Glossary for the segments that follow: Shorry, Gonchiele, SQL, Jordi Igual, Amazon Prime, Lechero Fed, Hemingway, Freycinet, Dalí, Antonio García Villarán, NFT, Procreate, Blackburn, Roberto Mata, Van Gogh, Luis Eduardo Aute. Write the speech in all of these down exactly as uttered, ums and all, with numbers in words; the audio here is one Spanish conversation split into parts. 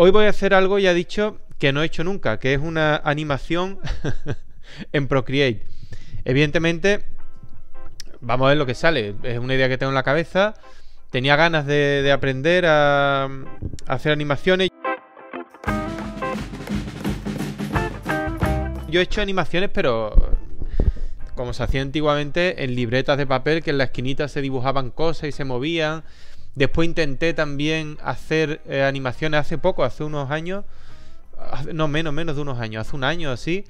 Hoy voy a hacer algo, ya he dicho, que no he hecho nunca, que es una animación en Procreate. Evidentemente, vamos a ver lo que sale. Es una idea que tengo en la cabeza. Tenía ganas de, de aprender a, a hacer animaciones. Yo he hecho animaciones, pero como se hacía antiguamente, en libretas de papel, que en la esquinita se dibujaban cosas y se movían. Después intenté también hacer eh, animaciones hace poco, hace unos años, no, menos, menos de unos años, hace un año así,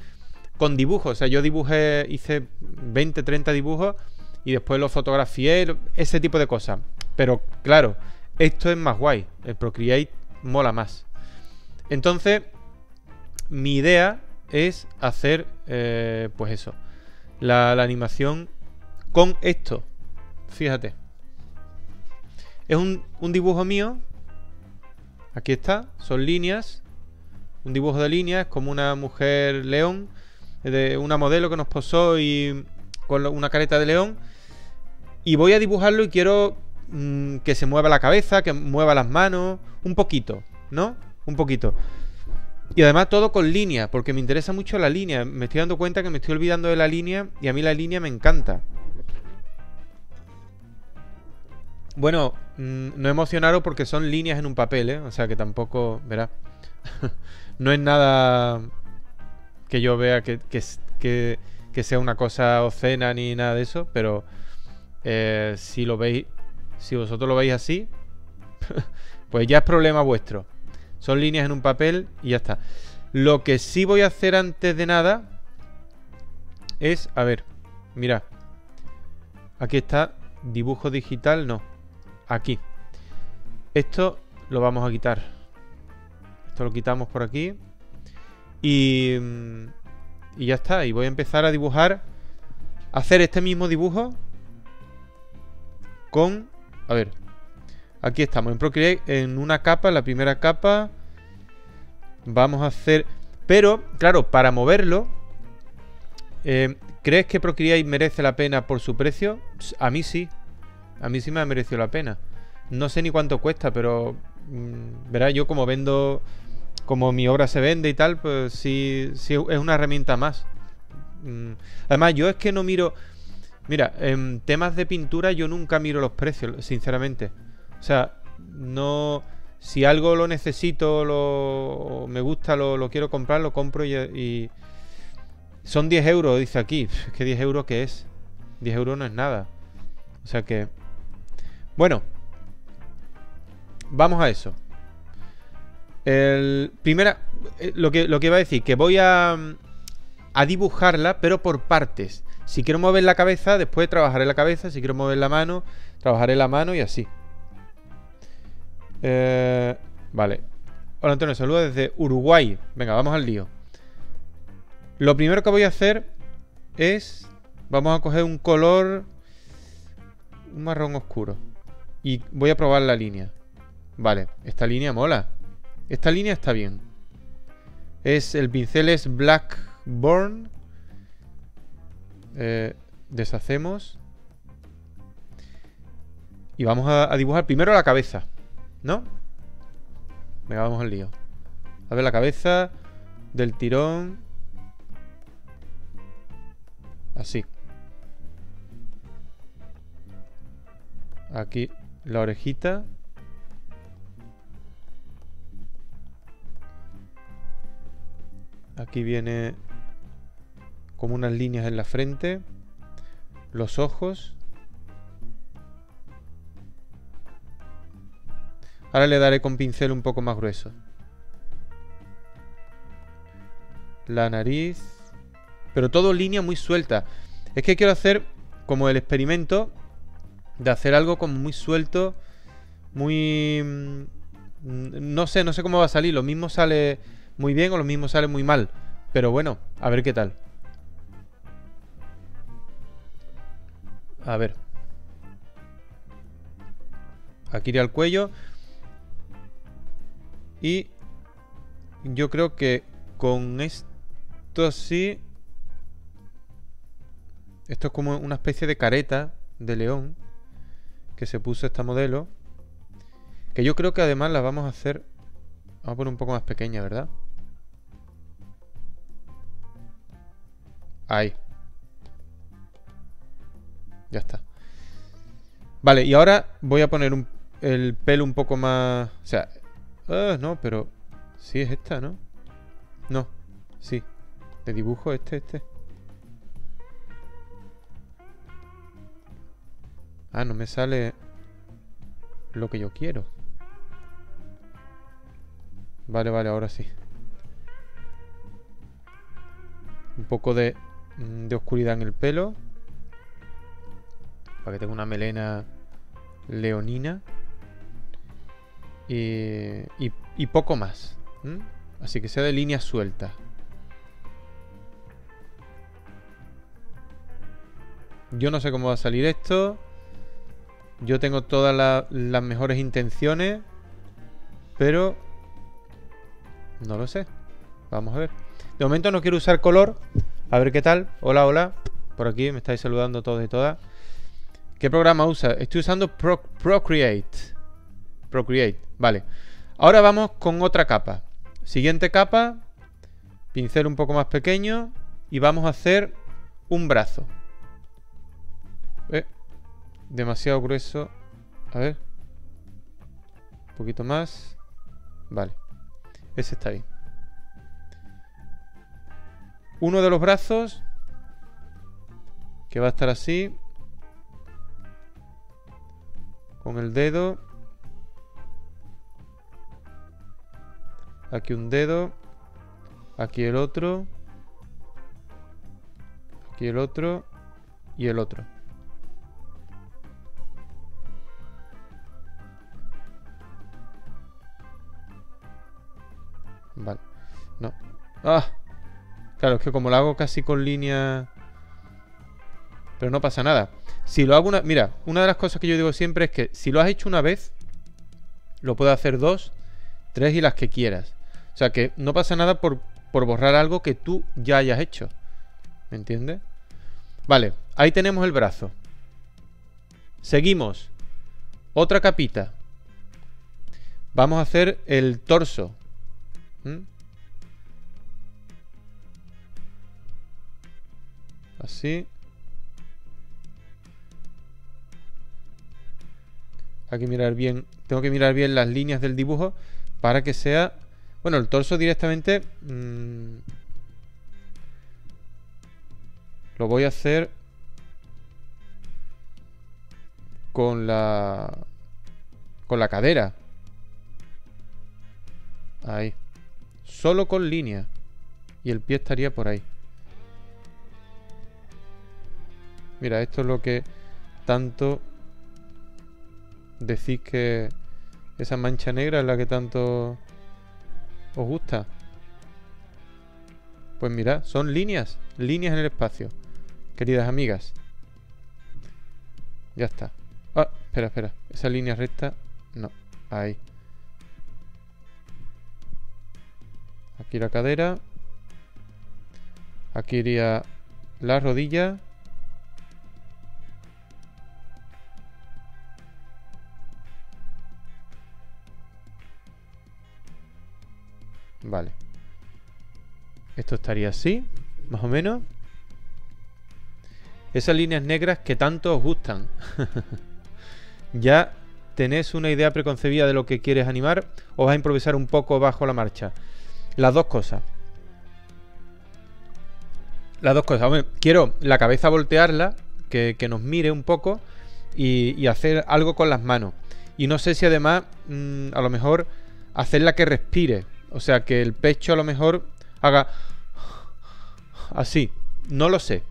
con dibujos. O sea, yo dibujé, hice veinte, treinta dibujos y después los fotografié, ese tipo de cosas. Pero claro, esto es más guay, el Procreate mola más. Entonces, mi idea es hacer, eh, pues eso, la, la animación con esto. Fíjate. Es un, un dibujo mío. Aquí está, son líneas. Un dibujo de líneas, como una mujer león, de una modelo que nos posó y con una careta de león. Y voy a dibujarlo y quiero mmm, que se mueva la cabeza, que mueva las manos, un poquito, ¿no? Un poquito. Y además todo con líneas, porque me interesa mucho la línea. Me estoy dando cuenta que me estoy olvidando de la línea y a mí la línea me encanta. Bueno, no emocionaros porque son líneas en un papel, ¿eh? O sea que tampoco, verá, no es nada que yo vea que, que, que, que sea una cosa obscena ni nada de eso, pero eh, si lo veis, si vosotros lo veis así, pues ya es problema vuestro. Son líneas en un papel y ya está. Lo que sí voy a hacer antes de nada es, a ver, mirad, aquí está, dibujo digital, no. Aquí. Esto lo vamos a quitar. Esto lo quitamos por aquí. Y, y ya está. Y voy a empezar a dibujar. Hacer este mismo dibujo. Con... A ver. Aquí estamos. En Procreate, en una capa, la primera capa. Vamos a hacer... Pero, claro, para moverlo... Eh, ¿Crees que Procreate merece la pena por su precio? A mí sí. A mí sí me ha merecido la pena. No sé ni cuánto cuesta, pero... Mmm, verá, yo como vendo... Como mi obra se vende y tal, pues sí, sí es una herramienta más. Mm, además, yo es que no miro... Mira, en temas de pintura yo nunca miro los precios, sinceramente. O sea, no... Si algo lo necesito, lo me gusta, lo, lo quiero comprar, lo compro y... y son diez euros, dice aquí. Es que diez euros, ¿qué es? diez euros no es nada. O sea que... Bueno. Vamos a eso. El... Primera... Lo que, lo que iba a decir, que voy a... A dibujarla, pero por partes. Si quiero mover la cabeza, después trabajaré la cabeza. Si quiero mover la mano, trabajaré la mano y así. Eh... Vale. Hola Antonio, saludos desde Uruguay. Venga, vamos al lío. Lo primero que voy a hacer es... Vamos a coger un color... Un marrón oscuro. Y voy a probar la línea. Vale, esta línea mola. Esta línea está bien. Es, el pincel es Blackburn. Eh, deshacemos. Y vamos a, a dibujar primero la cabeza, ¿no? Venga, vamos al lío. A ver la cabeza del tirón... Así. Aquí la orejita. Aquí viene como unas líneas en la frente. Los ojos. Ahora le daré con pincel un poco más grueso. La nariz. Pero todo línea muy suelta. Es que quiero hacer como el experimento de hacer algo como muy suelto. Muy... No sé, no sé cómo va a salir. Lo mismo sale muy bien o lo mismo sale muy mal. Pero bueno, a ver qué tal. A ver. Aquí iré al cuello. Y yo creo que con esto sí... Esto es como una especie de careta de león que se puso esta modelo. Que yo creo que además la vamos a hacer Vamos a poner un poco más pequeña, ¿verdad? Ahí. Ya está. Vale, y ahora voy a poner un, el pelo un poco más... O sea... Uh, no, pero... Sí, es esta, ¿no? No, sí. De dibujo este, este. Ah, no me sale lo que yo quiero. Vale, vale, ahora sí. Un poco de, de oscuridad en el pelo. Para que tenga una melena leonina. Y, y, y poco más. ¿Mm? Así que sea de líneas sueltas. Yo no sé cómo va a salir esto. Yo tengo todas la, las mejores intenciones. Pero... no lo sé. Vamos a ver. De momento no quiero usar color. A ver qué tal. Hola, hola. Por aquí me estáis saludando todos y todas. ¿Qué programa usa? Estoy usando Pro, Procreate. Procreate. Vale. Ahora vamos con otra capa. Siguiente capa. Pincel un poco más pequeño. Y vamos a hacer un brazo. Eh, demasiado grueso. A ver. Un poquito más. Vale. Ese está bien. Uno de los brazos. Que va a estar así. Con el dedo. Aquí un dedo. Aquí el otro. Aquí el otro. Y el otro. Vale, no. ¡Ah! Claro, es que como lo hago casi con línea... Pero no pasa nada. Si lo hago una... Mira, una de las cosas que yo digo siempre es que si lo has hecho una vez, lo puedes hacer dos, tres y las que quieras. O sea que no pasa nada por, por borrar algo que tú ya hayas hecho. ¿Me entiendes? Vale, ahí tenemos el brazo. Seguimos. Otra capita. Vamos a hacer el torso. ¿Mm? Así. Hay que mirar bien. Tengo que mirar bien las líneas del dibujo para que sea... Bueno, el torso directamente... Mmm, lo voy a hacer con la... con la cadera. Ahí. Solo con línea. Y el pie estaría por ahí. Mira, esto es lo que tanto decís que... Esa mancha negra es la que tanto os gusta. Pues mirad, son líneas. Líneas en el espacio. Queridas amigas. Ya está. Ah, espera, espera. Esa línea recta... No, ahí. Aquí la cadera. Aquí iría la rodilla. Vale. Esto estaría así, más o menos. Esas líneas negras que tanto os gustan. Ya tenéis una idea preconcebida de lo que quieres animar. O vas a improvisar un poco bajo la marcha. Las dos cosas. Las dos cosas. Hombre, quiero la cabeza voltearla, que, que nos mire un poco y, y hacer algo con las manos. Y no sé si además, mmm, a lo mejor, hacerla que respire. O sea, que el pecho a lo mejor haga así. No lo sé.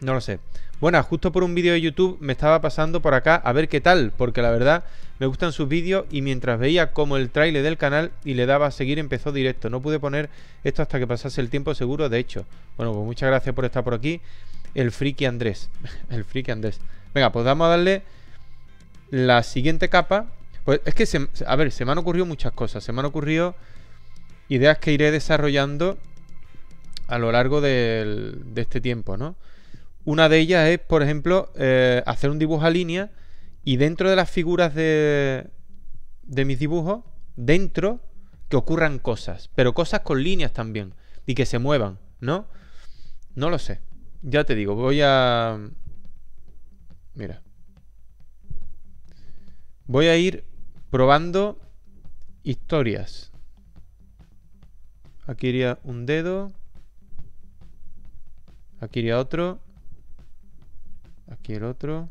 No lo sé. Bueno, justo por un vídeo de YouTube me estaba pasando por acá a ver qué tal, porque la verdad me gustan sus vídeos y mientras veía como el trailer del canal y le daba a seguir empezó directo. No pude poner esto hasta que pasase el tiempo seguro, de hecho. Bueno, pues muchas gracias por estar por aquí. El friki Andrés. El friki Andrés. Venga, pues vamos a darle la siguiente capa. Pues es que, se, a ver, se me han ocurrido muchas cosas. Se me han ocurrido ideas que iré desarrollando a lo largo del, de este tiempo, ¿no? Una de ellas es, por ejemplo, eh, hacer un dibujo a línea y dentro de las figuras de, de mis dibujos, dentro, que ocurran cosas, pero cosas con líneas también y que se muevan, ¿no? No lo sé. Ya te digo, voy a... Mira. Voy a ir probando historias. Aquí iría un dedo. Aquí iría otro. Aquí el otro.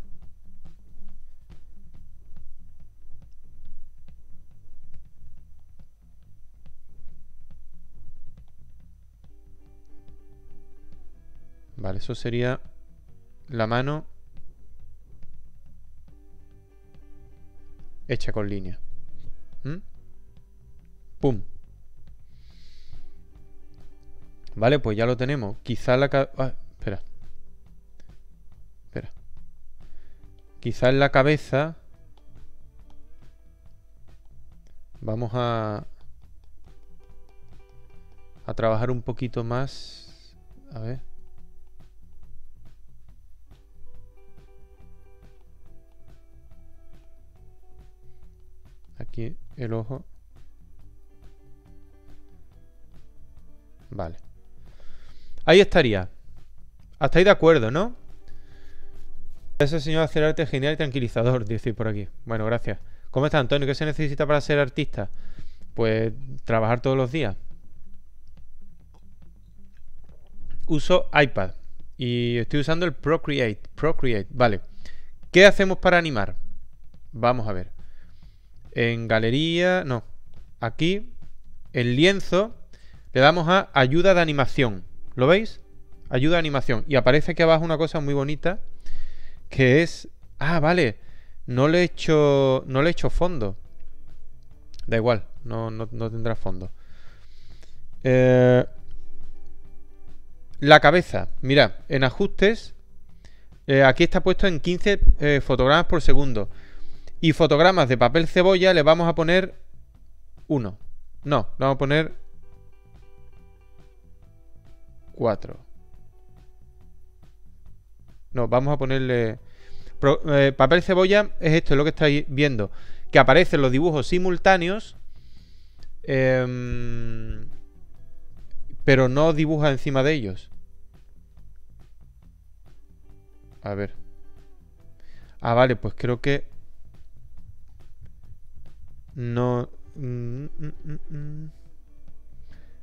Vale, eso sería la mano hecha con línea. ¿Mm? ¡Pum! Vale, pues ya lo tenemos. Quizá la cabeza... Ah, espera. Espera. Quizá en la cabeza... Vamos a... A trabajar un poquito más. A ver. Aquí el ojo. Vale. Ahí estaría. Hasta ahí de acuerdo, ¿no? Eso, señor, hacer arte genial y tranquilizador, dice por aquí. Bueno, gracias. ¿Cómo está, Antonio? ¿Qué se necesita para ser artista? Pues trabajar todos los días. Uso iPad. Y estoy usando el Procreate. Procreate, vale. ¿Qué hacemos para animar? Vamos a ver. En galería... No. Aquí, en lienzo, le damos a ayuda de animación. ¿Lo veis? Ayuda de animación. Y aparece aquí abajo una cosa muy bonita, que es... Ah, vale. No le he hecho... No le he hecho fondo. Da igual. No, no, no tendrá fondo. Eh... La cabeza. Mirad. En ajustes... Eh, aquí está puesto en quince eh, fotogramas por segundo. Y fotogramas de papel cebolla le vamos a poner uno. No, le vamos a poner cuatro. No, vamos a ponerle... Pro, eh, papel cebolla es esto, es lo que estáis viendo. Que aparecen los dibujos simultáneos. Eh, pero no dibuja encima de ellos. A ver. Ah, vale, pues creo que... No, mm, mm, mm.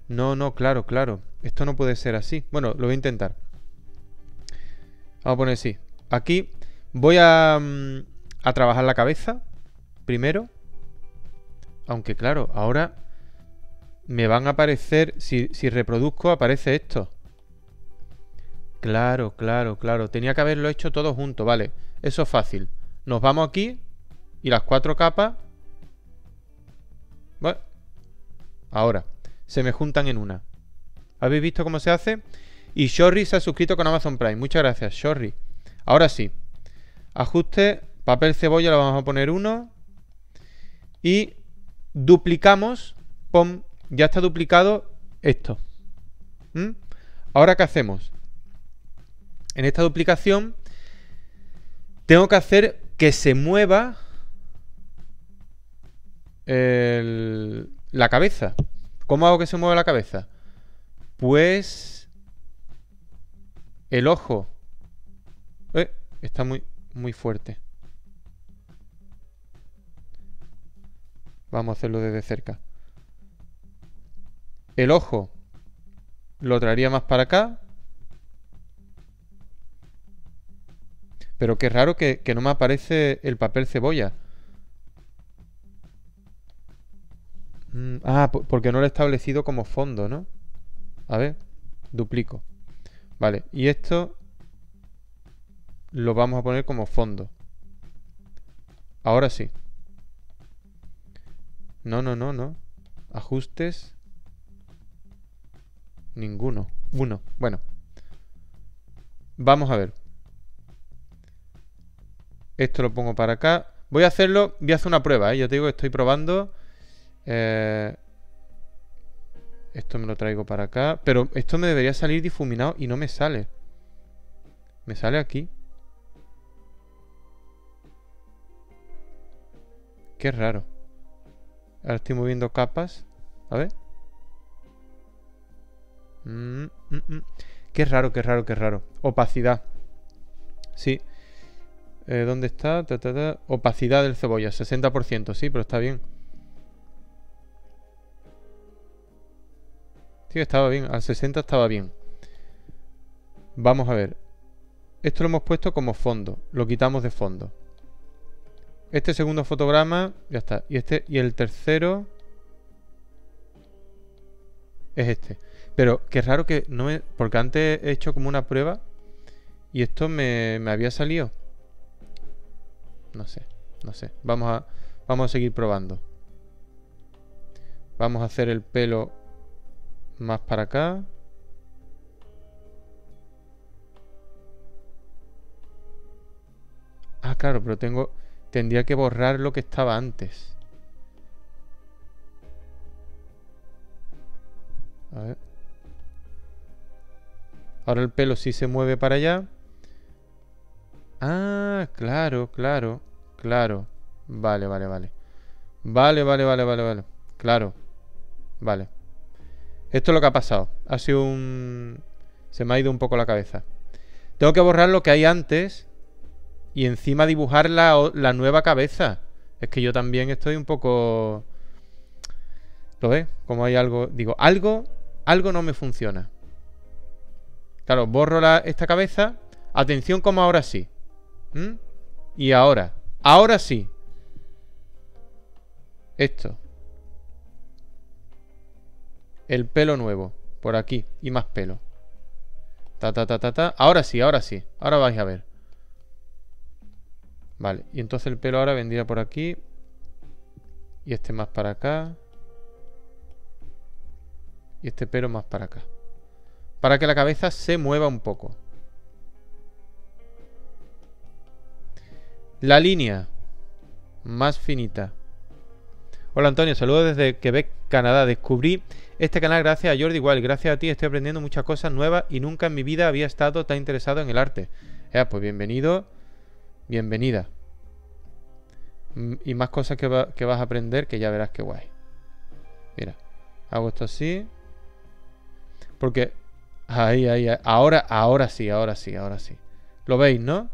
no, no, claro, claro. Esto no puede ser así. Bueno, lo voy a intentar. Vamos a poner así. Aquí voy a, a trabajar la cabeza primero. Aunque claro, ahora me van a aparecer, si, si reproduzco, aparece esto. Claro, claro, claro. Tenía que haberlo hecho todo junto, vale. Eso es fácil. Nos vamos aquí y las cuatro capas... Bueno, ahora se me juntan en una. ¿Habéis visto cómo se hace? Y Shorry se ha suscrito con Amazon Prime. Muchas gracias, Shorry. Ahora sí. Ajuste, papel cebolla, le vamos a poner uno. Y duplicamos. Pom, ya está duplicado esto. ¿Mm? Ahora, ¿qué hacemos? En esta duplicación tengo que hacer que se mueva El, la cabeza. ¿Cómo hago que se mueva la cabeza? Pues el ojo eh, está muy, muy fuerte. Vamos a hacerlo desde cerca. El ojo lo traería más para acá. Pero qué raro que, que no me aparece el papel cebolla. Ah, porque no lo he establecido como fondo, ¿no? A ver, duplico. Vale, y esto lo vamos a poner como fondo. Ahora sí. No, no, no, no. Ajustes. Ninguno. Uno. Bueno. Vamos a ver. Esto lo pongo para acá. Voy a hacerlo, voy a hacer una prueba, ¿eh? Ya te digo que estoy probando... Eh, esto me lo traigo para acá. Pero esto me debería salir difuminado y no me sale. Me sale aquí. Qué raro. Ahora estoy moviendo capas. A ver. Mm, mm, mm. Qué raro, qué raro, qué raro. Opacidad. Sí. Eh, ¿Dónde está? Ta, ta, ta. Opacidad del cebolla, sesenta por ciento. Sí, pero está bien. Sí, estaba bien. Al sesenta estaba bien. Vamos a ver. Esto lo hemos puesto como fondo. Lo quitamos de fondo. Este segundo fotograma, ya está. Y este y el tercero es este. Pero qué raro que no me... Porque antes he hecho como una prueba y esto me, me había salido. No sé, no sé. Vamos a, vamos a seguir probando. Vamos a hacer el pelo más para acá. Ah, claro, pero tengo... Tendría que borrar lo que estaba antes. A ver. Ahora el pelo sí se mueve para allá. Ah, claro, claro, claro. Vale, vale, vale. Vale, vale, vale, vale, vale. Claro. Vale. Esto es lo que ha pasado. Ha sido un... Se me ha ido un poco la cabeza. Tengo que borrar lo que hay antes y encima dibujar la, la nueva cabeza. Es que yo también estoy un poco... ¿Lo ves? Como hay algo... Digo, algo... Algo no me funciona. Claro, borro la, esta cabeza. Atención como ahora sí. ¿Mm? Y ahora. Ahora sí. Esto. El pelo nuevo. Por aquí. Y más pelo. Ta, ta, ta, ta, ta. Ahora sí, ahora sí. Ahora vais a ver. Vale, y entonces el pelo ahora vendría por aquí. Y este más para acá. Y este pelo más para acá. Para que la cabeza se mueva un poco. La línea. Más finita. Hola Antonio, saludos desde Quebec, Canadá. Descubrí este canal gracias a Jordi Igual. Gracias a ti estoy aprendiendo muchas cosas nuevas y nunca en mi vida había estado tan interesado en el arte. Ya, pues bienvenido. Bienvenida. Y más cosas que, va, que vas a aprender, que ya verás qué guay. Mira, hago esto así. Porque ahí, ahí, ahí. Ahora, ahora sí, ahora sí, ahora sí. ¿Lo veis, no?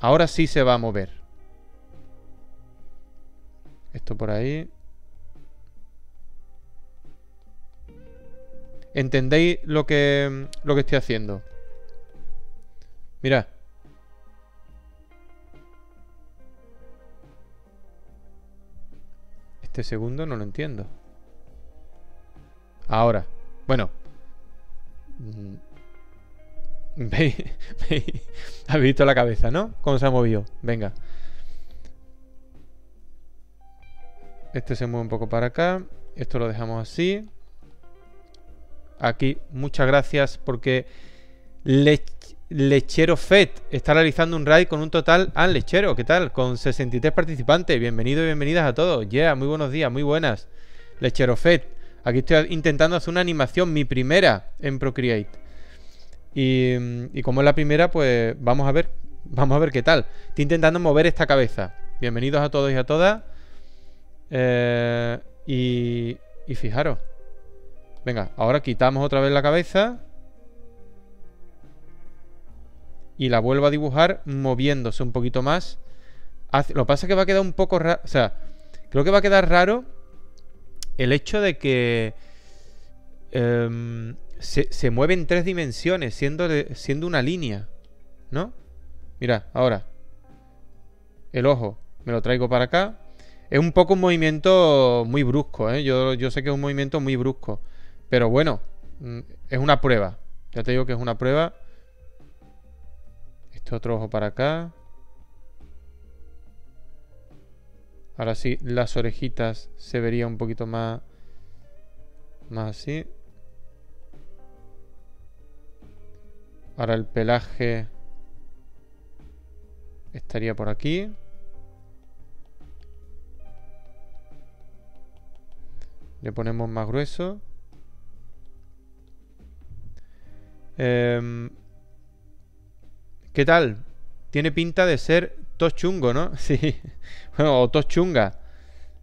Ahora sí se va a mover. Esto por ahí. ¿Entendéis lo que, lo que estoy haciendo? Mirad. Este segundo no lo entiendo. Ahora. Bueno. ¿Veis? Habéis visto la cabeza, ¿no? ¿Cómo se ha movido? Venga. Este se mueve un poco para acá. Esto lo dejamos así. Aquí. Muchas gracias porque... Le... Lechero Fed está realizando un raid con un total... Ah, Lechero, ¿qué tal? Con sesenta y tres participantes. Bienvenidos y bienvenidas a todos. Yeah, muy buenos días, muy buenas. Lechero Fed. Aquí estoy intentando hacer una animación, mi primera en Procreate. Y, y como es la primera, pues vamos a ver. Vamos a ver qué tal. Estoy intentando mover esta cabeza. Bienvenidos a todos y a todas. Eh, y, y fijaros. Venga, ahora quitamos otra vez la cabeza... Y la vuelvo a dibujar moviéndose un poquito más. Lo que pasa es que va a quedar un poco raro. O sea, creo que va a quedar raro el hecho de que um, se, se mueve en tres dimensiones, siendo, siendo una línea, ¿no? Mirad, ahora. El ojo, me lo traigo para acá. Es un poco un movimiento muy brusco, ¿eh? Yo, yo sé que es un movimiento muy brusco. Pero bueno, es una prueba. Ya te digo que es una prueba. Este otro ojo para acá. Ahora sí, las orejitas se vería un poquito más, más así. Ahora el pelaje estaría por aquí. Le ponemos más grueso. Eh... ¿Qué tal? Tiene pinta de ser tos chungo, ¿no? Sí. Bueno, o tos chunga.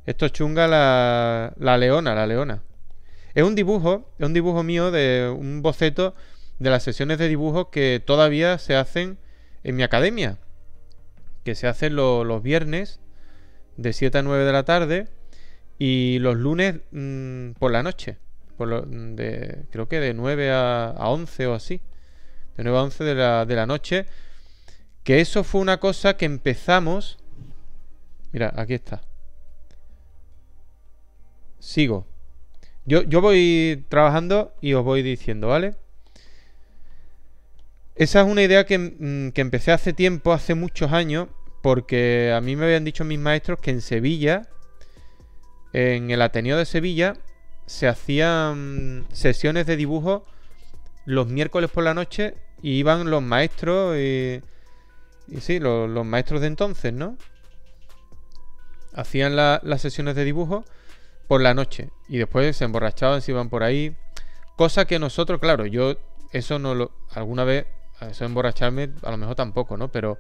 Esto es chunga la, la leona, la leona. Es un dibujo, es un dibujo mío de un boceto de las sesiones de dibujos que todavía se hacen en mi academia. Que se hacen lo, los viernes de siete a nueve de la tarde y los lunes mmm, por la noche. Por lo, de, creo que de nueve a once o así. De nueve a once de la, de la noche. Que eso fue una cosa que empezamos... Mira, aquí está. Sigo. Yo, yo voy trabajando y os voy diciendo, ¿vale? Esa es una idea que, que empecé hace tiempo, hace muchos años, porque a mí me habían dicho mis maestros que en Sevilla, en el Ateneo de Sevilla, se hacían sesiones de dibujo los miércoles por la noche y iban los maestros y, y sí, los, los maestros de entonces, ¿no? Hacían la, las sesiones de dibujo por la noche y después se emborrachaban, se iban por ahí, cosa que nosotros, claro, yo eso no lo, alguna vez, eso emborracharme a lo mejor tampoco, ¿no? Pero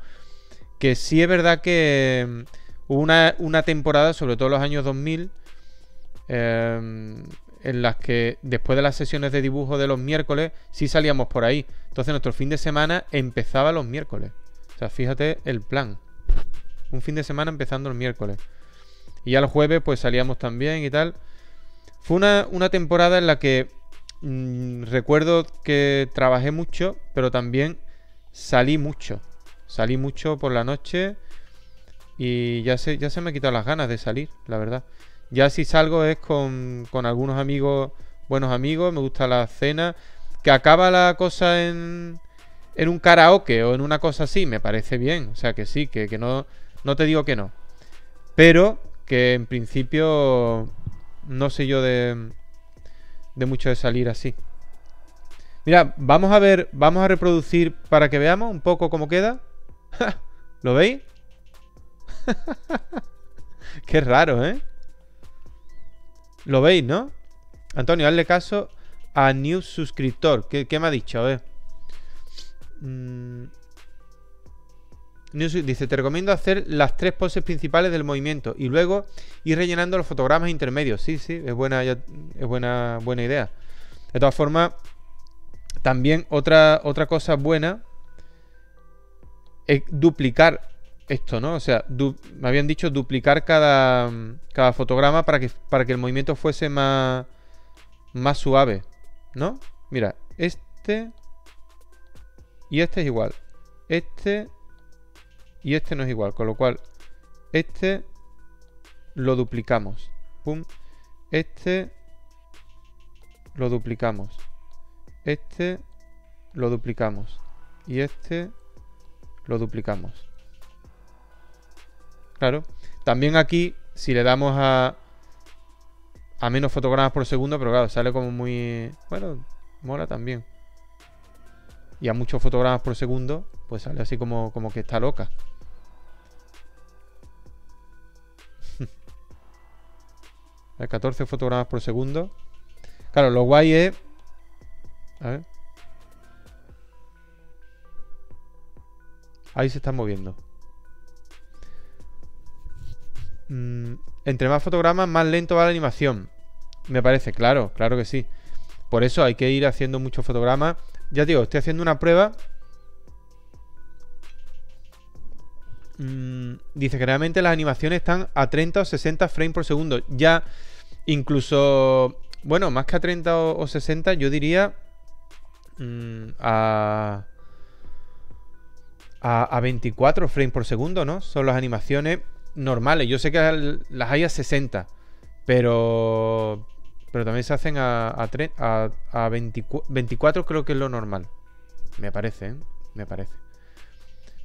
que sí es verdad que hubo una, una temporada, sobre todo en los años dos mil, eh, en las que después de las sesiones de dibujo de los miércoles sí salíamos por ahí, entonces nuestro fin de semana empezaba los miércoles, o sea, fíjate el plan, un fin de semana empezando los miércoles. Y ya los jueves pues salíamos también y tal. Fue una, una temporada en la que mmm, recuerdo que trabajé mucho, pero también salí mucho. Salí mucho por la noche y ya se, ya se me han quitado las ganas de salir, la verdad. Ya si salgo es con, con algunos amigos, buenos amigos, me gusta la cena. Que acaba la cosa en, en un karaoke o en una cosa así, me parece bien. O sea que sí, que, que no, no te digo que no. Pero... que en principio no sé yo de, de mucho de salir así. Mira, vamos a ver, vamos a reproducir para que veamos un poco cómo queda. ¿Lo veis? Qué raro, ¿eh? ¿Lo veis, no? Antonio, hazle caso a New Suscriptor. ¿Qué, qué me ha dicho? A ver. Mm. Dice, te recomiendo hacer las tres poses principales del movimiento y luego ir rellenando los fotogramas intermedios. Sí, sí, es buena, ya, es buena, buena idea. De todas formas, también otra, otra cosa buena es duplicar esto, ¿no? O sea, du me habían dicho duplicar cada, cada fotograma para que, para que el movimiento fuese más, más suave, ¿no? Mira, este y este es igual. Este... y este no es igual, con lo cual este lo duplicamos. Pum. Este lo duplicamos. Este lo duplicamos. Y este lo duplicamos. Claro. También aquí, si le damos a a menos fotogramas por segundo, pero claro, sale como muy... Bueno, mola también. Y a muchos fotogramas por segundo, pues sale así como, como que está loca. A catorce fotogramas por segundo. Claro, lo guay es... A ver. Ahí se está moviendo. Mm, entre más fotogramas, más lento va la animación. Me parece, claro, claro que sí. Por eso hay que ir haciendo muchos fotogramas. Ya digo, estoy haciendo una prueba. Mm, dice, generalmente las animaciones están a treinta o sesenta frames por segundo. Ya, incluso... Bueno, más que a treinta o sesenta, yo diría... Mm, a, a... A veinticuatro frames por segundo, ¿no? Son las animaciones normales. Yo sé que las hay a sesenta. Pero... Pero también se hacen a, a, a, a veinticuatro, veinticuatro, creo que es lo normal. Me parece, ¿eh? Me parece.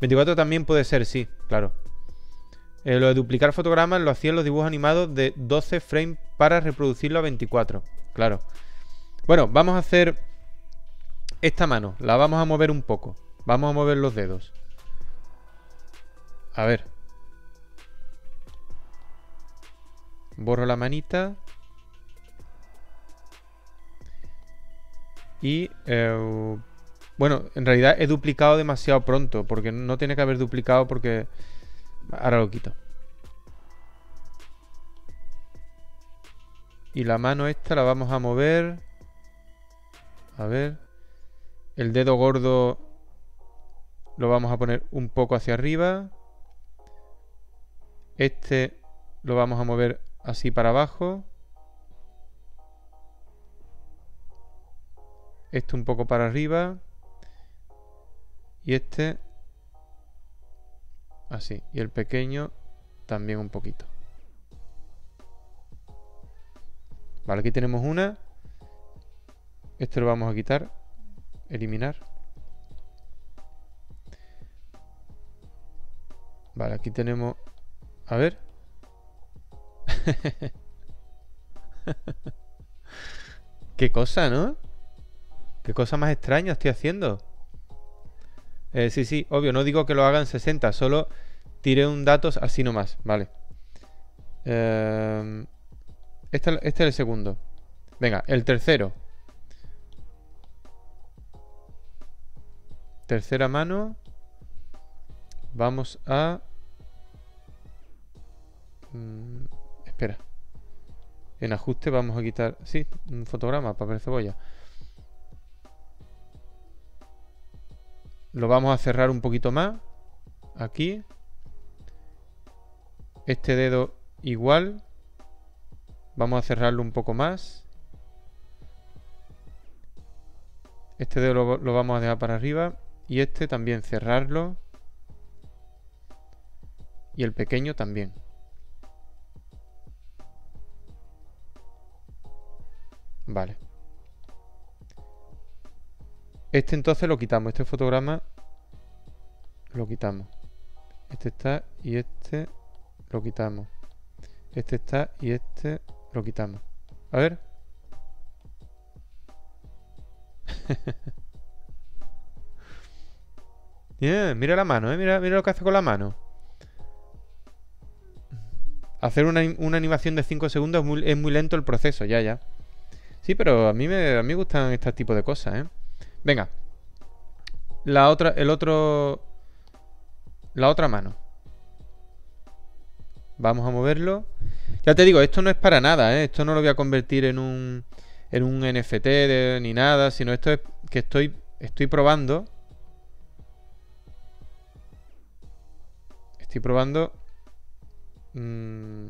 veinticuatro también puede ser, sí, claro. Eh, lo de duplicar fotogramas lo hacían los dibujos animados de doce frames para reproducirlo a veinticuatro. Claro. Bueno, vamos a hacer esta mano. La vamos a mover un poco. Vamos a mover los dedos. A ver. Borro la manita. Y, eh, bueno, en realidad he duplicado demasiado pronto, porque no tiene que haber duplicado, porque ahora lo quito. Y la mano esta la vamos a mover. A ver. El dedo gordo lo vamos a poner un poco hacia arriba. Este lo vamos a mover así para abajo. Este un poco para arriba. Y este así. Y el pequeño también un poquito. Vale, aquí tenemos una. Este lo vamos a quitar. Eliminar. Vale, aquí tenemos... A ver. Qué cosa, ¿no? Qué cosa más extraña estoy haciendo. Eh, sí, sí, obvio. No digo que lo hagan sesenta. Solo tiré un dato así nomás. Vale. Eh, este, este es el segundo. Venga, el tercero. Tercera mano. Vamos a... Mm, espera. En ajuste vamos a quitar... Sí, un fotograma, papel cebolla. Lo vamos a cerrar un poquito más. Aquí. Este dedo igual. Vamos a cerrarlo un poco más. Este dedo lo, lo vamos a dejar para arriba. Y este también cerrarlo. Y el pequeño también. Vale. Este entonces lo quitamos. Este fotograma lo quitamos. Este está y este lo quitamos. Este está y este lo quitamos. A ver. Yeah, mira la mano, ¿eh? Mira, mira lo que hace con la mano. Hacer una, una animación de cinco segundos es muy, es muy lento el proceso. Ya, ya. Sí, pero a mí me, a mí me gustan este tipo de cosas, ¿eh? Venga. La otra, el otro... La otra mano. Vamos a moverlo. Ya te digo, esto no es para nada, ¿eh? Esto no lo voy a convertir en un... En un N F T de, ni nada. Sino esto es que estoy, estoy probando. Estoy probando... Mmm,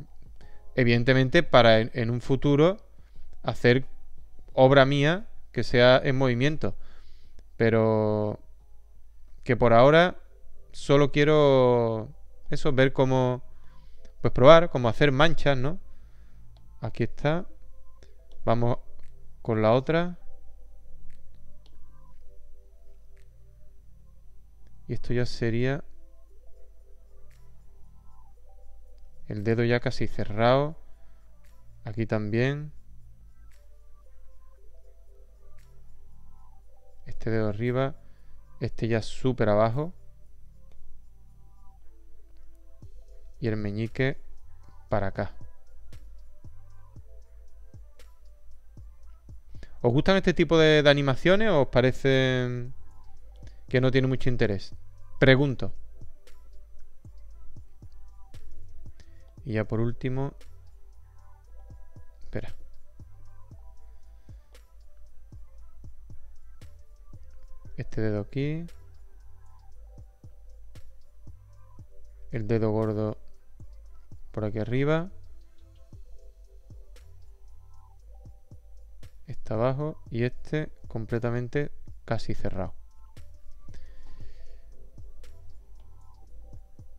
evidentemente para en, en un futuro hacer... obra mía que sea en movimiento, pero que por ahora solo quiero eso, ver cómo, pues probar, cómo hacer manchas, ¿no? Aquí está. Vamos con la otra. Y esto ya sería el dedo ya casi cerrado. Aquí también. Este dedo arriba. Este ya súper abajo. Y el meñique para acá. ¿Os gustan este tipo de, de animaciones o os parece que no tiene mucho interés? Pregunto. Y ya por último... Espera. Este dedo aquí. El dedo gordo por aquí arriba. Este abajo. Y este completamente casi cerrado.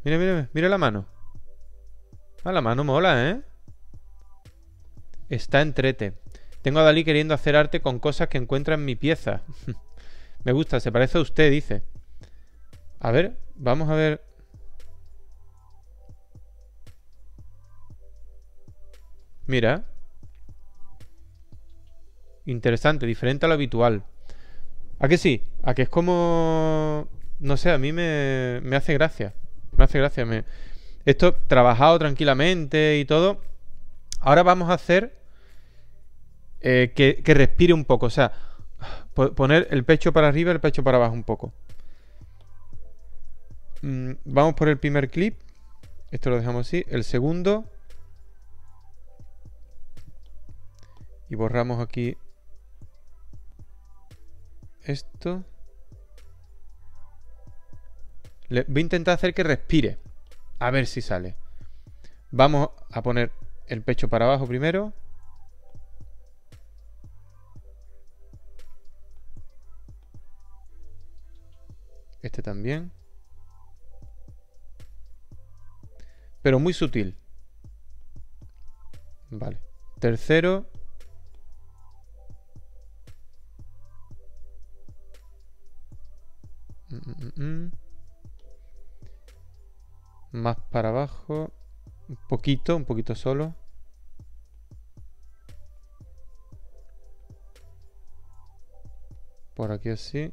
Mira, mira, mira la mano. Ah, la mano mola, ¿eh? Está entrete. Tengo a Dalí queriendo hacer arte con cosas que encuentra en mi pieza. Me gusta, se parece a usted, dice. A ver, vamos a ver. Mira. Interesante, diferente a lo habitual. ¿A que sí? ¿A que es como...? No sé, a mí me, me hace gracia. Me hace gracia. Me... Esto trabajado tranquilamente y todo. Ahora vamos a hacer... Eh, que, que respire un poco, o sea... Poner el pecho para arriba y el pecho para abajo un poco. Vamos por el primer clip. Esto lo dejamos así. El segundo. y borramos aquí esto. Le voy a intentar hacer que respire, a ver si sale. Vamos a poner el pecho para abajo primero. Este también. Pero muy sutil. Vale. Tercero. Mm, mm, mm. Más para abajo. Un poquito, un poquito solo. Por aquí así.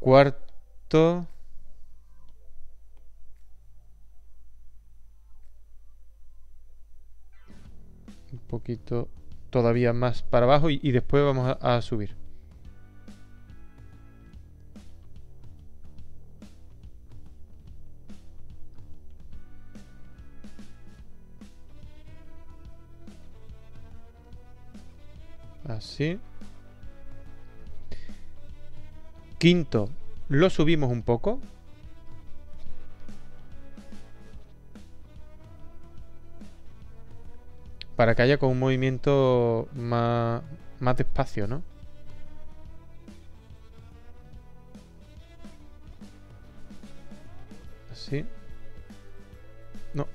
Cuarto. Un poquito todavía más para abajo y, y después vamos a, a subir. Así. Quinto, lo subimos un poco. Para que haya con un movimiento más, más despacio, ¿no? Así. No.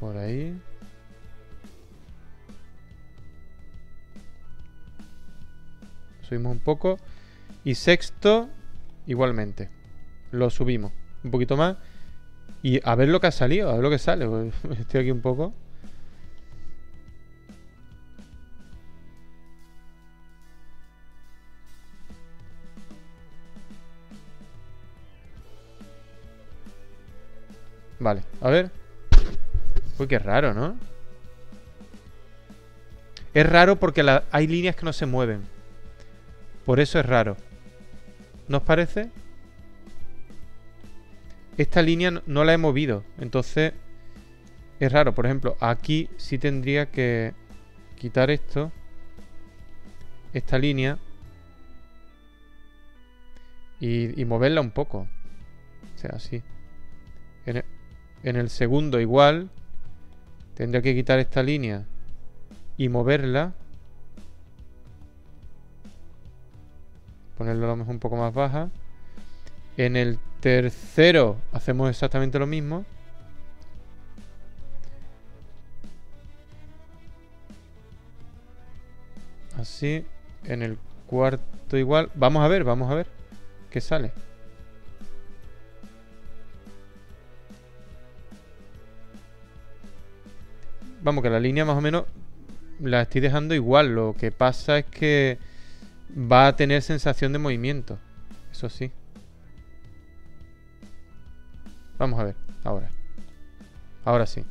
Por ahí. Subimos un poco. Y sexto, igualmente. Lo subimos un poquito más. Y a ver lo que ha salido, a ver lo que sale. Estoy aquí un poco. Vale, a ver. Uy, qué raro, ¿no? Es raro porque la... hay líneas que no se mueven. Por eso es raro. ¿No os parece? Esta línea no la he movido, entonces es raro. Por ejemplo, aquí sí tendría que quitar esto, esta línea, y, y moverla un poco. O sea, así. En el, en el segundo igual, tendría que quitar esta línea y moverla. Ponerlo a lo mejor un poco más baja. En el tercero hacemos exactamente lo mismo. Así. En el cuarto igual. Vamos a ver, vamos a ver qué sale. Vamos, que la línea más o menos la estoy dejando igual. Lo que pasa es que va a tener sensación de movimiento. Eso sí. Vamos a ver, ahora. Ahora sí.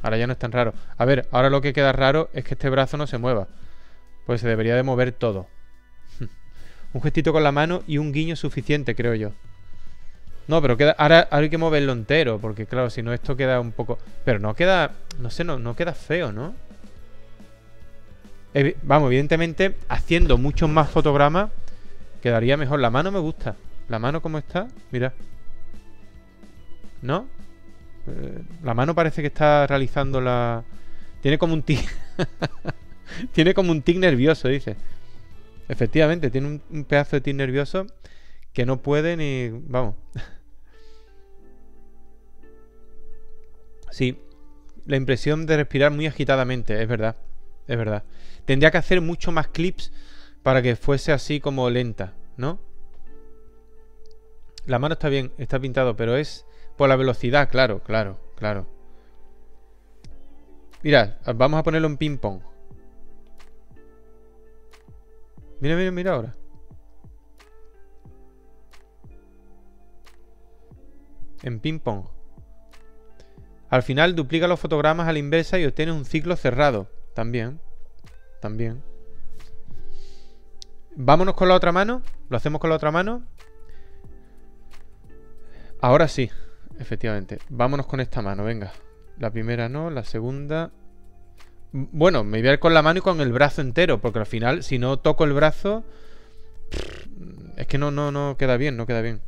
Ahora ya no es tan raro. A ver, ahora lo que queda raro es que este brazo no se mueva. Pues se debería de mover todo. Un gestito con la mano y un guiño suficiente, creo yo. No, pero queda... Ahora, ahora hay que moverlo entero, porque claro, si no esto queda un poco... Pero no queda... No sé, no, no queda feo, ¿no? Evi- Vamos, evidentemente, haciendo muchos más fotogramas, quedaría mejor. La mano me gusta. La mano como está, mirad. ¿No? Eh, la mano parece que está realizando la... Tiene como un tic... Tiene como un tic nervioso, dice. Efectivamente, tiene un, un pedazo de tic nervioso que no puede ni... Vamos. Sí. La impresión de respirar muy agitadamente, es verdad. Es verdad. Tendría que hacer mucho más clips para que fuese así como lenta, ¿no? La mano está bien, está pintado, pero es... Por la velocidad, claro, claro, claro. Mirad, vamos a ponerlo en ping-pong. Mira, mira, mira ahora. En ping-pong. Al final duplica los fotogramas a la inversa y obtienes un ciclo cerrado. También, también. Vámonos con la otra mano. Lo hacemos con la otra mano. Ahora sí, efectivamente. Vámonos con esta mano, venga. La primera no, la segunda... Bueno, me voy a ir con la mano y con el brazo entero, porque al final, si no toco el brazo... Es que no, no, no queda bien, no queda bien.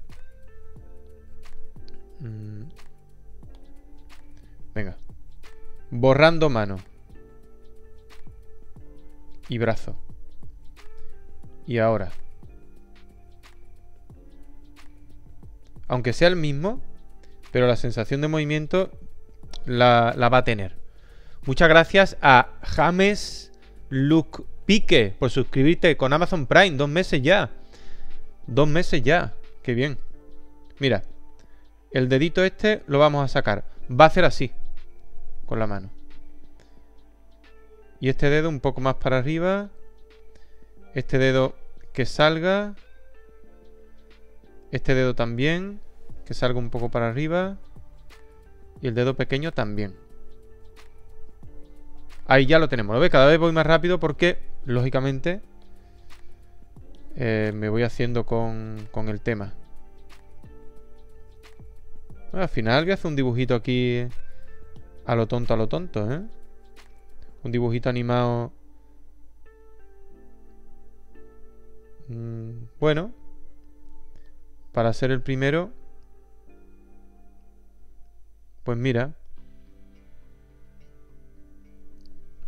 Venga. Borrando mano. Y brazo. Y ahora. Aunque sea el mismo, pero la sensación de movimiento la, la va a tener. Muchas gracias a James Luke Pique por suscribirte con Amazon Prime. Dos meses ya. Dos meses ya. Qué bien. Mira. El dedito este lo vamos a sacar. Va a hacer así. Con la mano. Y este dedo un poco más para arriba. Este dedo que salga. Este dedo también. Que salga un poco para arriba. Y el dedo pequeño también. Ahí ya lo tenemos. ¿Lo ves? Cada vez voy más rápido porque, lógicamente, eh, me voy haciendo con, con el tema. Bueno, al final voy a hacer un dibujito aquí a lo tonto, a lo tonto, ¿eh? Un dibujito animado. Mm, bueno. Para ser el primero. Pues mira.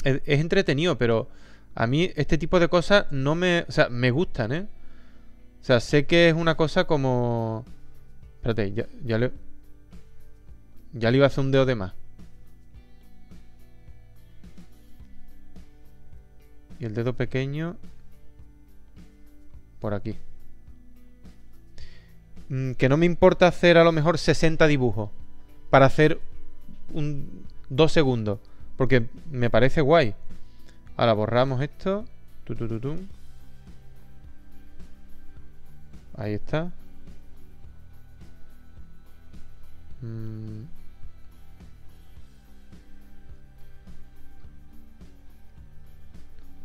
Es, es entretenido, pero a mí este tipo de cosas no me... O sea, me gustan, ¿eh? O sea, sé que es una cosa como... Espérate, ya, ya le... Ya le iba a hacer un dedo de más. Y el dedo pequeño por aquí. Mm, que no me importa hacer a lo mejor sesenta dibujos para hacer un, dos segundos, porque me parece guay. Ahora borramos esto. Tu, tu, tu, tu. Ahí está. Mm.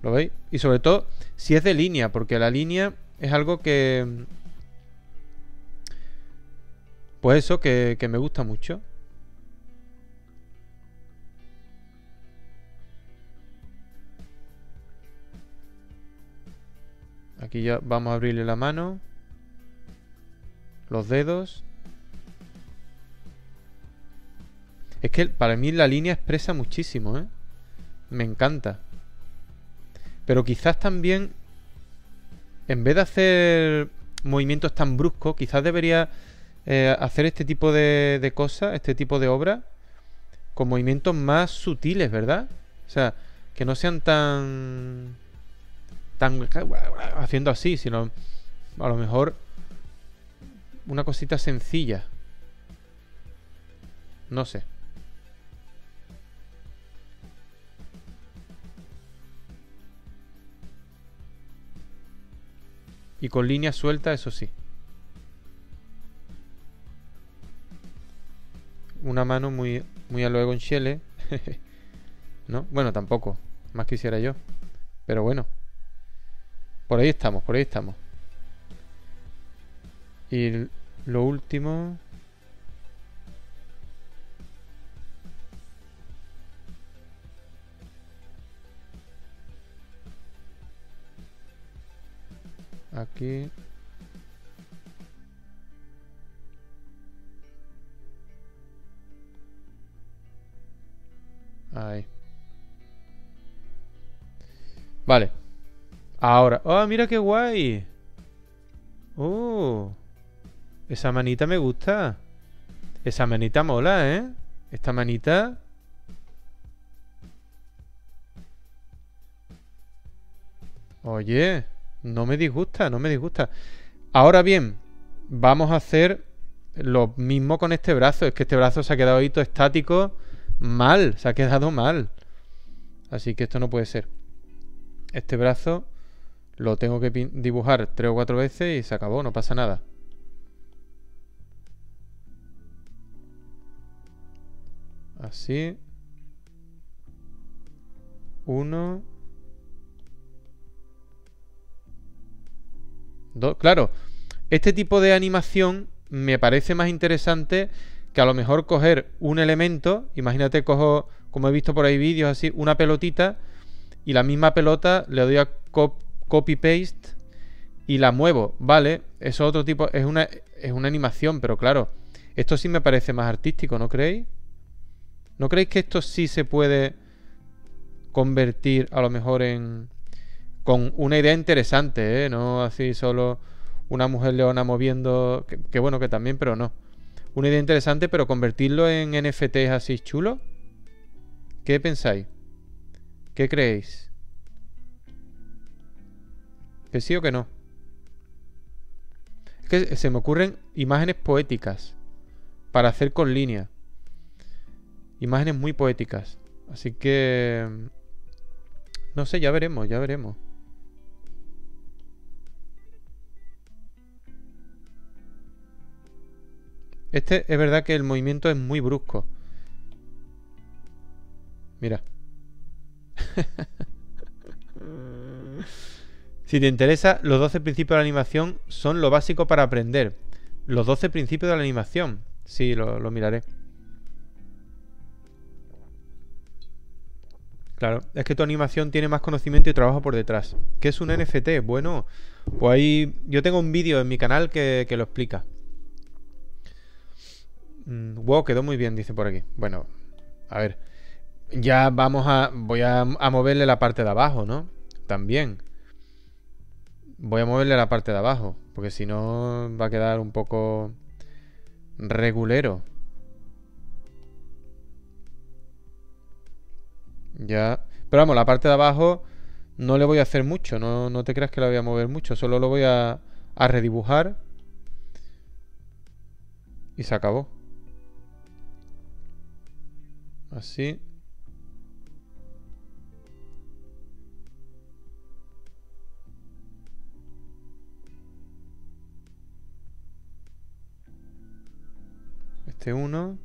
¿Lo veis? Y sobre todo, si es de línea, porque la línea es algo que... Pues eso, que, que me gusta mucho. Aquí ya vamos a abrirle la mano. Los dedos. Es que para mí la línea expresa muchísimo, ¿eh? Me encanta. Pero quizás también, en vez de hacer movimientos tan bruscos, quizás debería eh, hacer este tipo de, de cosas, este tipo de obras, con movimientos más sutiles, ¿verdad? O sea, que no sean tan... tan haciendo así, sino a lo mejor una cosita sencilla. No sé. Y con línea suelta, eso sí. Una mano muy, muy a lo de Gonchiele. ¿No? Bueno, tampoco. Más quisiera yo. Pero bueno. Por ahí estamos, por ahí estamos. Y lo último... Aquí. Ahí. Vale. Ahora. ¡Oh, mira qué guay! ¡Oh! Esa manita me gusta. Esa manita mola, ¿eh? Esta manita... Oye... No me disgusta, no me disgusta. Ahora bien, vamos a hacer lo mismo con este brazo. Es que este brazo se ha quedado ahí todo estático. Mal, se ha quedado mal. Así que esto no puede ser. Este brazo lo tengo que dibujar tres o cuatro veces y se acabó, no pasa nada. Así. Uno... Claro, este tipo de animación me parece más interesante que a lo mejor coger un elemento, imagínate, cojo, como he visto por ahí vídeos así, una pelotita y la misma pelota le doy a copy-paste y la muevo, ¿vale? Eso otro tipo, es una, es una animación, pero claro, esto sí me parece más artístico, ¿no creéis? ¿No creéis que esto sí se puede convertir a lo mejor en... con una idea interesante, ¿eh? No así solo una mujer leona moviendo, que, que bueno que también, pero no. Una idea interesante, pero convertirlo en N F Ts así chulo. ¿Qué pensáis? ¿Qué creéis? ¿Que sí o que no? Es que se me ocurren imágenes poéticas para hacer con línea. Imágenes muy poéticas. Así que... no sé, ya veremos, ya veremos. Este es verdad que el movimiento es muy brusco. Mira. Si te interesa, los doce principios de la animación son lo básico para aprender. Los doce principios de la animación. Sí, lo, lo miraré. Claro, es que tu animación tiene más conocimiento y trabajo por detrás. ¿Qué es un N F T? Bueno, pues ahí yo tengo un vídeo en mi canal que, que lo explica. Mm, wow, quedó muy bien, dice por aquí. Bueno, a ver. Ya vamos a... voy a, a moverle la parte de abajo, ¿no? También. Voy a moverle la parte de abajo, porque si no va a quedar un poco regulero. Ya. Pero vamos, la parte de abajo no le voy a hacer mucho. No, no te creas que la voy a mover mucho. Solo lo voy a, a redibujar. Y se acabó. Así. Este uno.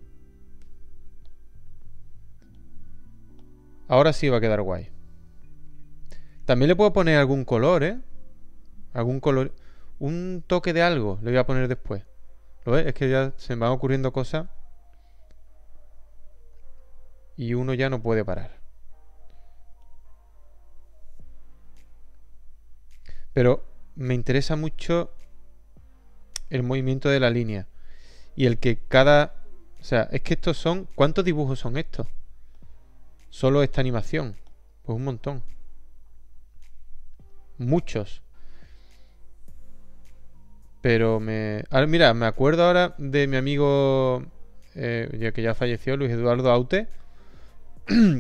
Ahora sí va a quedar guay. También le puedo poner algún color, ¿eh? Algún color. Un toque de algo le voy a poner después. ¿Lo ves? Es que ya se me van ocurriendo cosas. Y uno ya no puede parar. Pero me interesa mucho el movimiento de la línea. Y el que cada... o sea, es que estos son... ¿cuántos dibujos son estos? Solo esta animación. Pues un montón. Muchos. Pero me... ahora, mira, me acuerdo ahora de mi amigo... Eh, ya que ya falleció, Luis Eduardo Aute,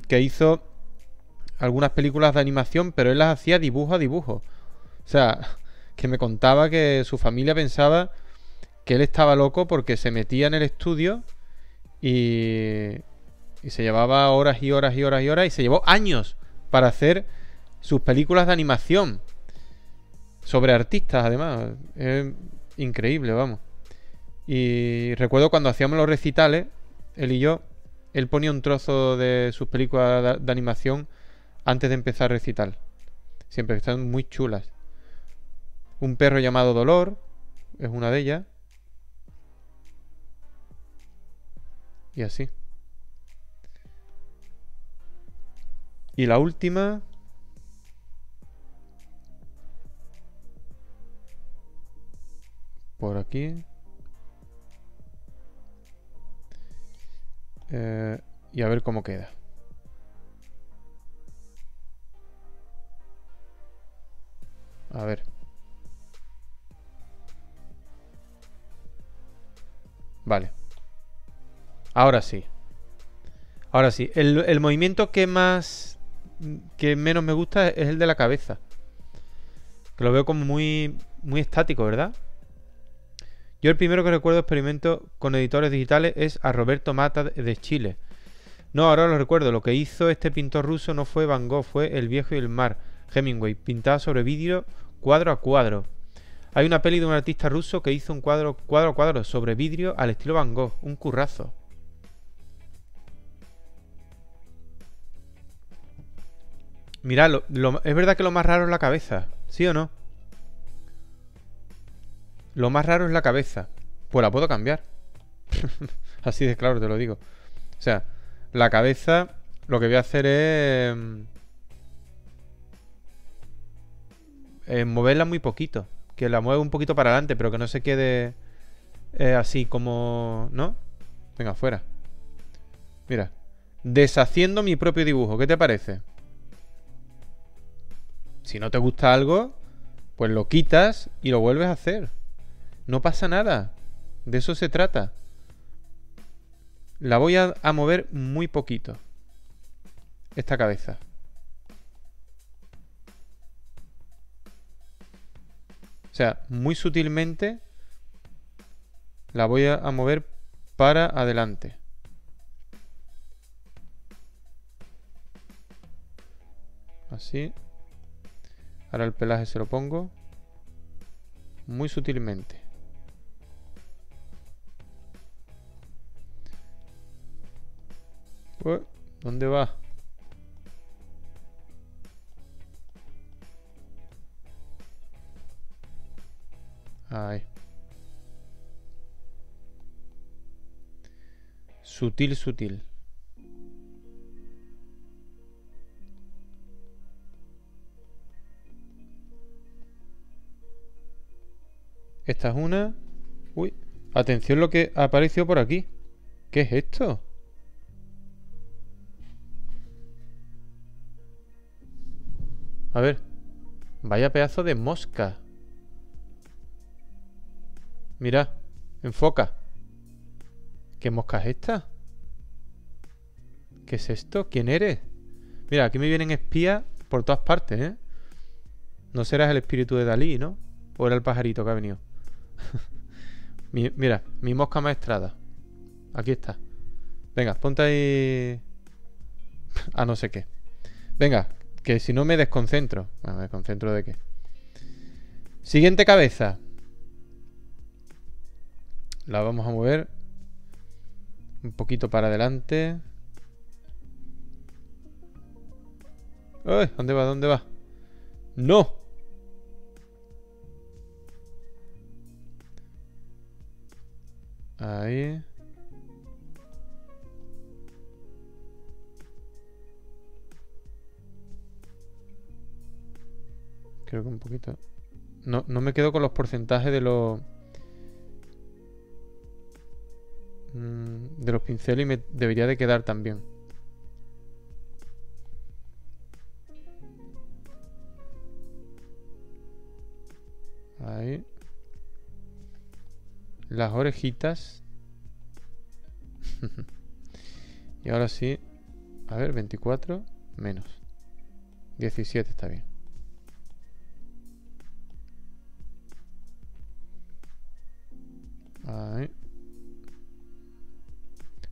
que hizo algunas películas de animación, pero él las hacía dibujo a dibujo. O sea, que me contaba que su familia pensaba... que él estaba loco porque se metía en el estudio y, y se llevaba horas y horas y horas y horas y se llevó años para hacer sus películas de animación sobre artistas, además. Es increíble, vamos. Y recuerdo cuando hacíamos los recitales, él y yo, él ponía un trozo de sus películas de, de animación antes de empezar a recitar. Siempre están muy chulas. Un perro llamado Dolor es una de ellas. Y así. Y la última. Por aquí. Eh, y a ver cómo queda. A ver. Vale. Ahora sí. Ahora sí. El, el movimiento que más... que menos me gusta es el de la cabeza. Que lo veo como muy... muy estático, ¿verdad? Yo el primero que recuerdo experimento con editores digitales es a Roberto Mata de Chile. No, ahora lo recuerdo. Lo que hizo este pintor ruso no fue Van Gogh, fue El viejo y el mar. Hemingway. Pintaba sobre vidrio cuadro a cuadro. Hay una peli de un artista ruso que hizo un cuadro cuadro a cuadro sobre vidrio al estilo Van Gogh. Un currazo. Mirad, lo, lo, es verdad que lo más raro es la cabeza, ¿sí o no? Lo más raro es la cabeza. pues la puedo cambiar. Así de claro te lo digo. O sea, la cabeza, lo que voy a hacer es eh, moverla muy poquito. Que la mueva un poquito para adelante, pero que no se quede eh, así como... ¿No? Venga, fuera. Mira. Deshaciendo mi propio dibujo. ¿Qué te parece? Si no te gusta algo, pues lo quitas y lo vuelves a hacer. No pasa nada. De eso se trata. La voy a, a mover muy poquito. Esta cabeza. O sea, muy sutilmente la voy a, a mover para adelante. Así. Ahora el pelaje se lo pongo muy sutilmente. Uy, ¿dónde va? Ahí. Sutil, sutil. Esta es una. Uy, atención lo que apareció por aquí. ¿Qué es esto? A ver. Vaya pedazo de mosca. Mira, enfoca. ¿Qué mosca es esta? ¿Qué es esto? ¿Quién eres? Mira, aquí me vienen espías por todas partes, ¿eh? No serás el espíritu de Dalí, ¿no? O era el pajarito que ha venido. Mi, mira, mi mosca maestrada. Aquí está. Venga, ponte ahí. A no sé qué. Venga, que si no me desconcentro. Bueno, ¿me desconcentro de qué? Siguiente cabeza. La vamos a mover un poquito para adelante. ¡Uy! ¿Dónde va? ¿Dónde va? ¡No! Ahí. Creo que un poquito. No, no me quedo con los porcentajes de los de los pinceles y me debería de quedar también. Ahí. Las orejitas. Y ahora sí. A ver, veinticuatro menos diecisiete está bien. Ahí.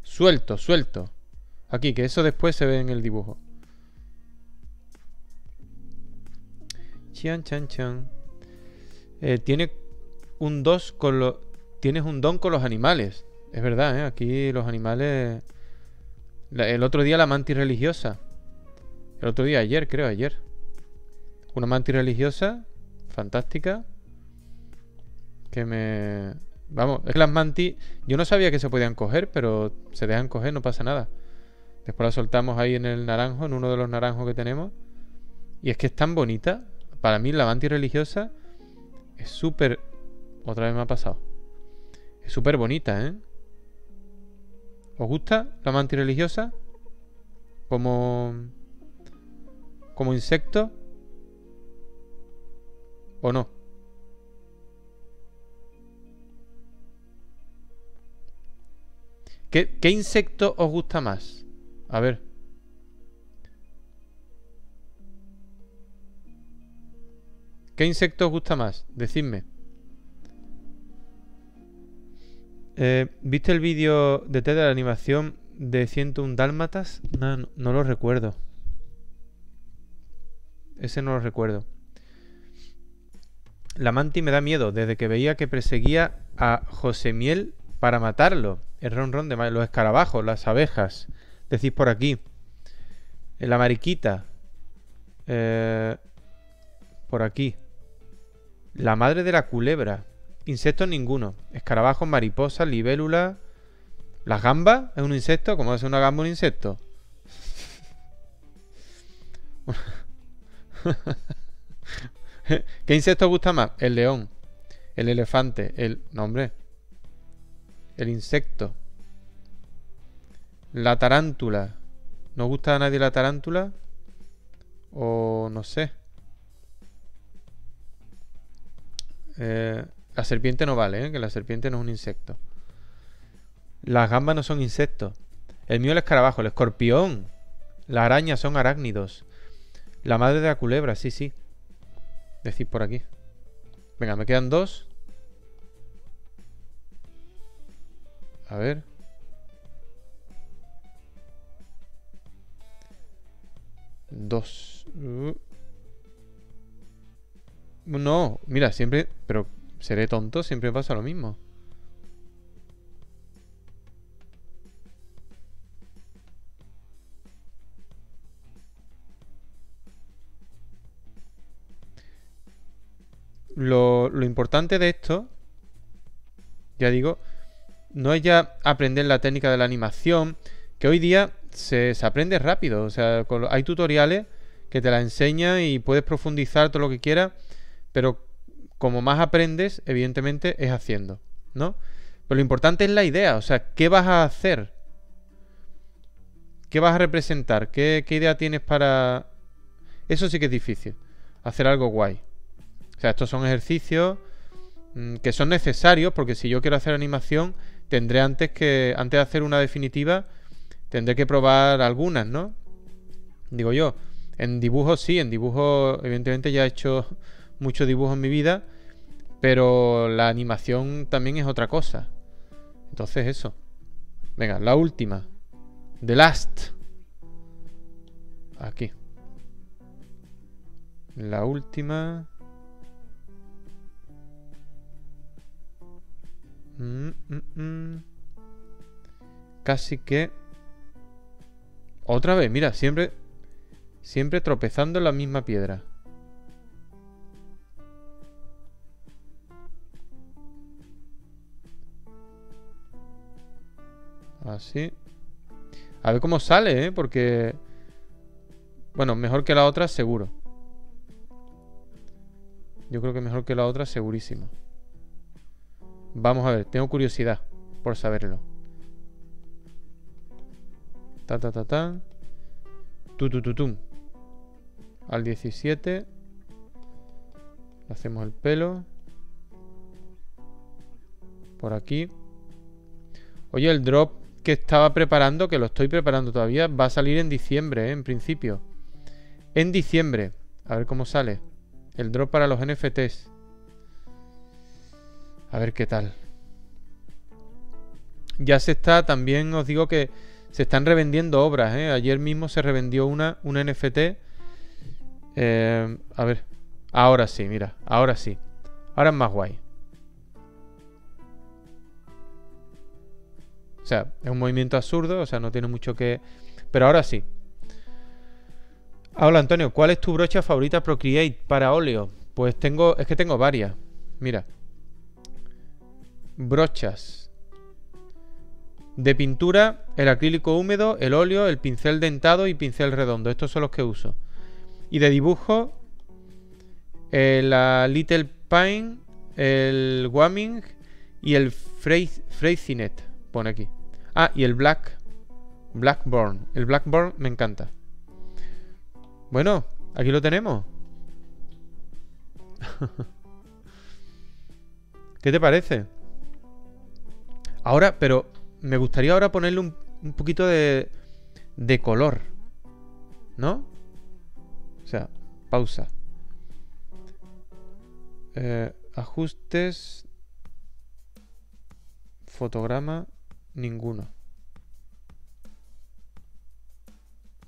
Suelto, suelto. Aquí, que eso después se ve en el dibujo. Chan, chan, chan. Eh, tiene un dos con los... Tienes un don con los animales. Es verdad, ¿eh? Aquí los animales... La, el otro día la mantis religiosa. El otro día, ayer, creo, ayer. Una mantis religiosa. Fantástica. Que me... Vamos, es que las mantis... Yo no sabía que se podían coger, pero se dejan coger, no pasa nada. Después la soltamos ahí en el naranjo, en uno de los naranjos que tenemos. Y es que es tan bonita. Para mí la mantis religiosa es súper... Otra vez me ha pasado. Es súper bonita, ¿eh? ¿Os gusta la mantis religiosa? Como... Como insecto. ¿O no? ¿Qué, qué insecto os gusta más? A ver. ¿Qué insecto os gusta más? Decidme. Eh, ¿Viste el vídeo de T de la animación de ciento uno dálmatas? No, no, no lo recuerdo. Ese no lo recuerdo. La mantis me da miedo desde que veía que perseguía a José Miel para matarlo. El ron ron de los escarabajos, las abejas. Decís por aquí. La mariquita. Eh, por aquí. La madre de la culebra. Insectos ninguno. Escarabajos, mariposas, libélulas. ¿Las gambas? ¿Es un insecto? ¿Cómo es una gamba un insecto? ¿Qué insecto gusta más? El león, el elefante, el... No, hombre. El insecto. La tarántula. ¿No gusta a nadie la tarántula? O no sé. Eh, la serpiente no vale, ¿eh? Que la serpiente no es un insecto. Las gambas no son insectos. El mío es el escarabajo, el escorpión. Las arañas son arácnidos. La madre de la culebra, sí, sí. Decid por aquí. Venga, me quedan dos. A ver. Dos. Uh. No, mira, siempre... Pero seré tonto, siempre pasa lo mismo. Lo, lo importante de esto, ya digo, no es ya aprender la técnica de la animación, que hoy día se, se aprende rápido. O sea, con, hay tutoriales que te la enseñan y puedes profundizar todo lo que quieras, pero como más aprendes, evidentemente, es haciendo, ¿no? Pero lo importante es la idea, o sea, ¿qué vas a hacer? ¿Qué vas a representar? ¿Qué, qué idea tienes para...? Eso sí que es difícil, hacer algo guay. O sea, estos son ejercicios mmm, que son necesarios, porque si yo quiero hacer animación, tendré antes que... Antes de hacer una definitiva, tendré que probar algunas, ¿no? Digo yo, en dibujos sí, en dibujos, evidentemente ya he hecho muchos dibujos en mi vida, pero la animación también es otra cosa. Entonces eso. Venga, la última. The last. Aquí. La última... Mm, mm, mm. Casi que... Otra vez, mira, siempre... Siempre tropezando en la misma piedra. Así. A ver cómo sale, ¿eh? Porque... Bueno, mejor que la otra, seguro. Yo creo que mejor que la otra, segurísimo. Vamos a ver, tengo curiosidad por saberlo. Ta ta ta ta. Tu tu tu tum. Al diecisiete. Le hacemos el pelo. Por aquí. Oye, el drop que estaba preparando, que lo estoy preparando todavía, va a salir en diciembre, ¿eh? En principio. En diciembre. A ver cómo sale. El drop para los N F Ts. A ver qué tal. Ya se está, también os digo que se están revendiendo obras, ¿eh? Ayer mismo se revendió una, una N F T. Eh, a ver. Ahora sí, mira. Ahora sí. Ahora es más guay. O sea, es un movimiento absurdo. O sea, no tiene mucho que... Pero ahora sí. Hola, Antonio. ¿Cuál es tu brocha favorita Procreate para óleo? Pues tengo... Es que tengo varias. Mira. Brochas de pintura, el acrílico húmedo, el óleo, el pincel dentado y pincel redondo. Estos son los que uso. Y de dibujo, eh, la Little Pine, el Waming y el Freycinet. Pone aquí. Ah, y el Black Blackburn. El Blackburn me encanta. Bueno, aquí lo tenemos. ¿Qué te parece? Ahora, pero me gustaría ahora ponerle un, un poquito de, de color, ¿no? O sea, pausa. Eh, ajustes. Fotograma. Ninguno.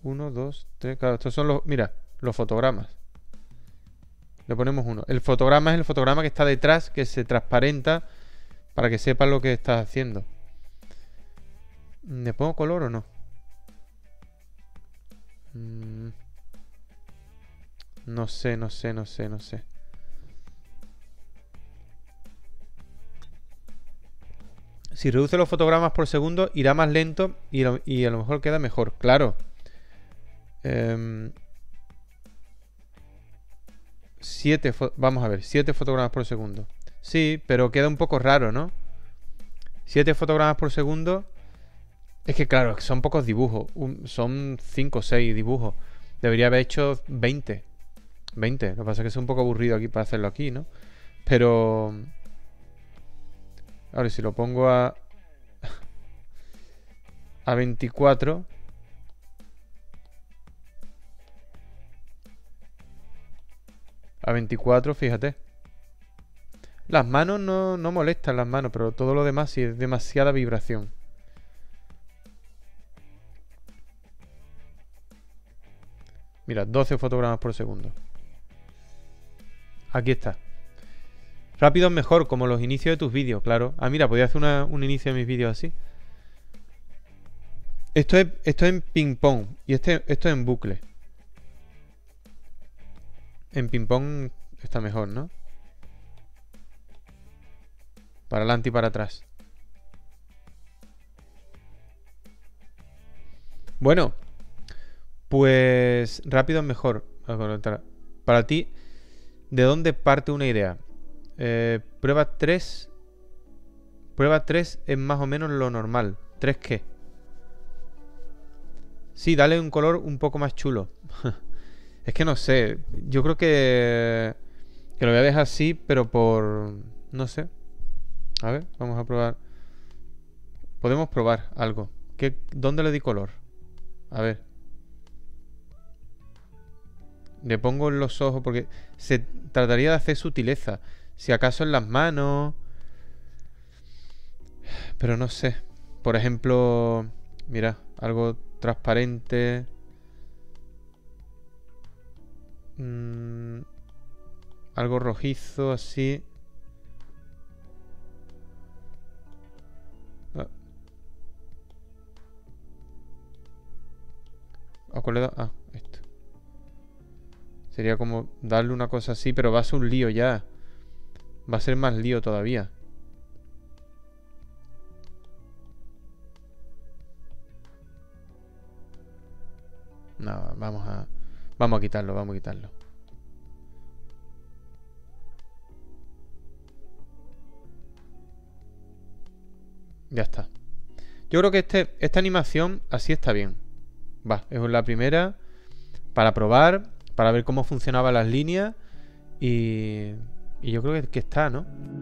Uno, dos, tres. Claro, estos son los... Mira, los fotogramas. Le ponemos uno. El fotograma es el fotograma que está detrás, que se transparenta... Para que sepas lo que estás haciendo. ¿Le pongo color o no? Mm. No sé, no sé, no sé, no sé. Si reduce los fotogramas por segundo, irá más lento y, lo, y a lo mejor queda mejor. Claro. siete, eh, vamos a ver, siete fotogramas por segundo. Sí, pero queda un poco raro, ¿no? siete fotogramas por segundo. Es que claro, son pocos dibujos. Un, son cinco o seis dibujos. Debería haber hecho veinte. Lo que pasa es que es un poco aburrido aquí para hacerlo aquí, ¿no? Pero... ahora si lo pongo a... a veinticuatro... a veinticuatro, fíjate. Las manos no, no molestan las manos, pero todo lo demás sí es demasiada vibración. Mira, doce fotogramas por segundo. Aquí está. Rápido es mejor, como los inicios de tus vídeos, claro. Ah, mira, podía hacer una, un inicio de mis vídeos así. Esto es, esto es en ping-pong. Y este, esto es en bucle. En ping-pong está mejor, ¿no? Para adelante y para atrás. Bueno. Pues rápido es mejor. Para ti, ¿de dónde parte una idea? Eh, prueba tres. Prueba tres es más o menos lo normal. ¿tres qué? Sí, dale un color un poco más chulo. Es que no sé. Yo creo que, que lo voy a dejar así, pero por... no sé. A ver, vamos a probar. Podemos probar algo. ¿Qué, ¿Dónde le di color? A ver. Le pongo en los ojos porque se trataría de hacer sutileza. Si acaso en las manos. Pero no sé. Por ejemplo, mira, algo transparente. Mm, algo rojizo así. ¿A cuál le da? Ah, esto. Sería como darle una cosa así, pero va a ser un lío ya. Va a ser más lío todavía. No, vamos a... Vamos a quitarlo, vamos a quitarlo. Ya está. Yo creo que este, esta animación así está bien. Va, es la primera para probar... para ver cómo funcionaban las líneas y, y yo creo que, que está, ¿no?